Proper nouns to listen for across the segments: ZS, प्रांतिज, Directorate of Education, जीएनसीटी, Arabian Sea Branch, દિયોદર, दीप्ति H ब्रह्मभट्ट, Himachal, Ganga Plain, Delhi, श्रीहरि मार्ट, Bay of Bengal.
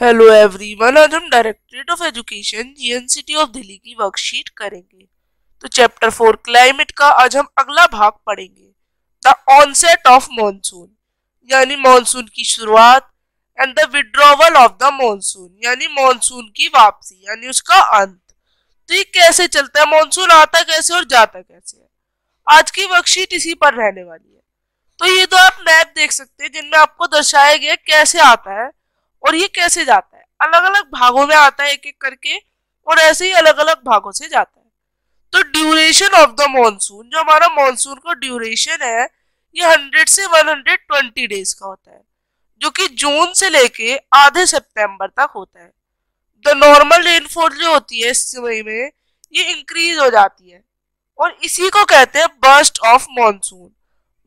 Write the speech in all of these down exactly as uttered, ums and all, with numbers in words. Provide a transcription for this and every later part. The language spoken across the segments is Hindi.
हेलो एवरीवन, आज हम directorate of education जीएनसीटी of Delhi की वर्कशीट करेंगे। तो चैप्टर फोर क्लाइमेट का आज हम अगला भाग पढ़ेंगे, द ऑनसेट ऑफ मॉनसून यानी मॉनसून की शुरुआत and the withdrawal of the monsoon यानी मॉनसून की वापसी यानी उसका अंत। तो ये कैसे चलता है, मॉनसून आता कैसे और जाता कैसे है, आज की वर्कशीट इसी पर रहने वाली है। तो ये तो आप मैप देख सकते हैं जिनमें आपको दर्शाया गया कैसे आता है और ये कैसे जाता है, अलग अलग भागों में आता है एक एक करके और ऐसे ही अलग अलग भागों से जाता है। तो ड्यूरेशन ऑफ द मॉनसून, जो हमारा मॉनसून का ड्यूरेशन है ये हंड्रेड से वन हंड्रेड ट्वेंटी डेज का होता है, जो कि जून से लेके आधे सितंबर तक होता है। द नॉर्मल रेनफॉल जो होती है इस समय में ये इंक्रीज हो जाती है और इसी को कहते हैं बर्स्ट ऑफ मॉनसून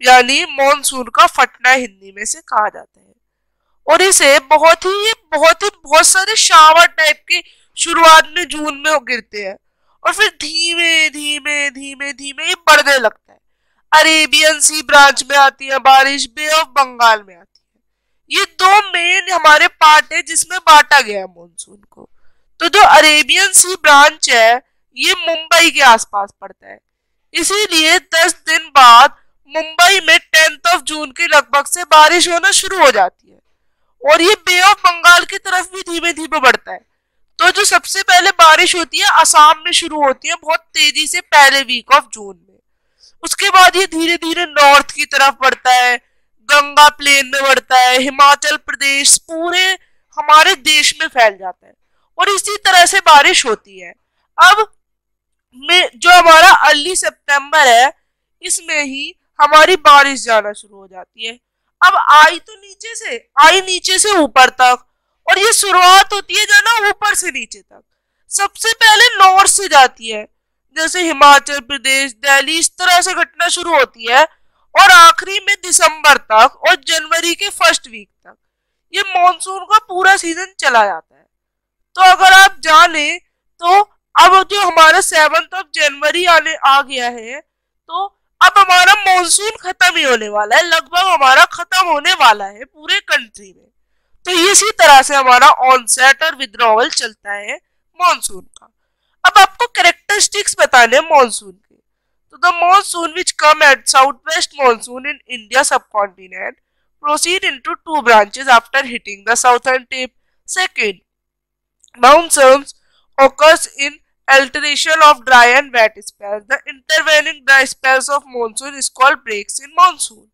यानी मॉनसून का फटना हिंदी में से कहा जाता है। और इसे बहुत ही बहुत ही बहुत सारे शावर टाइप के शुरुआत में जून में वो गिरते हैं और फिर धीमे धीमे धीमे धीमे ये बढ़ने लगता है। अरेबियन सी ब्रांच में आती है बारिश, बे ऑफ बंगाल में आती है। ये दो मेन हमारे पार्ट है जिसमें बांटा गया है मॉनसून को। तो जो अरेबियन सी ब्रांच है ये मुंबई के आसपास पड़ता है, इसीलिए दस दिन बाद मुंबई में टेंथ ऑफ जून के लगभग से बारिश होना शुरू हो जाती है और ये बे ऑफ बंगाल की तरफ भी धीमे धीमे बढ़ता है। तो जो सबसे पहले बारिश होती है असम में शुरू होती है बहुत तेजी से पहले वीक ऑफ जून में। उसके बाद ये धीरे धीरे नॉर्थ की तरफ बढ़ता है, गंगा प्लेन में बढ़ता है, हिमाचल प्रदेश पूरे हमारे देश में फैल जाता है और इसी तरह से बारिश होती है। अब में जो हमारा अर्ली सितंबर है इसमें ही हमारी बारिश जाना शुरू हो जाती है। अब आई तो नीचे से आई नीचे से ऊपर तक और ये शुरुआत होती है जाना ऊपर से नीचे तक। सबसे पहले नॉर्थ से जाती है जैसे हिमाचल प्रदेश, दिल्ली, इस तरह से घटना शुरू होती है और आखिरी में दिसंबर तक और जनवरी के फर्स्ट वीक तक ये मॉनसून का पूरा सीजन चला जाता है। तो अगर आप जाने तो अब जो हमारा सेवंथ ऑफ जनवरी आने आ गया है तो अब हमारा मॉनसून खत्म ही होने वाला है, लगभग हमारा खत्म होने वाला है पूरे कंट्री में। तो इसी तरह से हमारा ऑनसेट और विड्रॉवल चलता है मॉनसून का। अब आपको कैरेक्टरिस्टिक्स बताने हैं मॉनसून के। तो the monsoon which come at south west monsoon in India subcontinent proceed into two branches after hitting the southern tip. Second, monsoons occurs in alteration of dry and wet spells. The intervening dry spells of monsoon is called breaks in monsoon.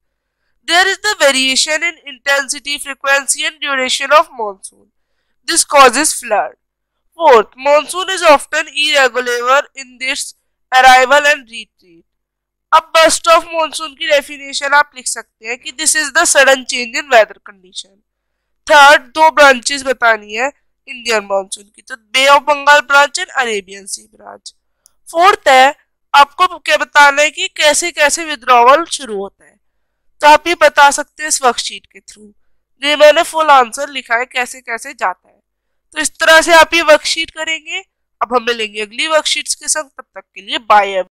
There is the variation in intensity, frequency and duration of monsoon. This causes flood. Fourth, monsoon is often irregular in its arrival and retreat. अब burst of monsoon की definition आप लिख सकते हैं कि this is the sudden change in weather condition. Third, दो branches बतानी है इंडियन मानसून की, तो bay of Bengal branch and Arabian sea branch. Fourth है आपको क्या बताना है कि कैसे कैसे विड्रॉवल शुरू होता है, तो आप ये बता सकते हैं इस वर्कशीट के थ्रू। ये मैंने फुल आंसर लिखा है कैसे कैसे जाता है। तो इस तरह से आप ये वर्कशीट करेंगे। अब हम मिलेंगे अगली वर्कशीट्स के साथ, तब तक के लिए बाय।